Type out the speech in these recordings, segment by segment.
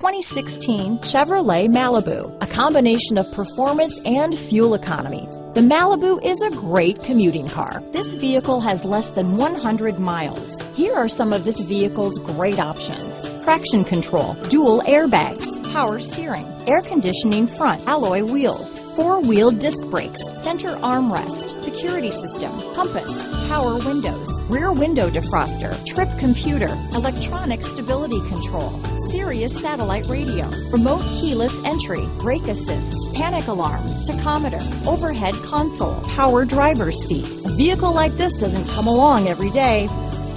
2016 Chevrolet Malibu, a combination of performance and fuel economy. The Malibu is a great commuting car. This vehicle has less than 100 miles. Here are some of this vehicle's great options: traction control, dual airbags, power steering, air conditioning front, alloy wheels, four-wheel disc brakes, center armrest, security system, compass, power windows, rear window defroster, trip computer, electronic stability control, Sirius satellite radio, remote keyless entry, brake assist, panic alarm, tachometer, overhead console, power driver's seat. A vehicle like this doesn't come along every day.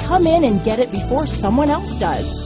Come in and get it before someone else does.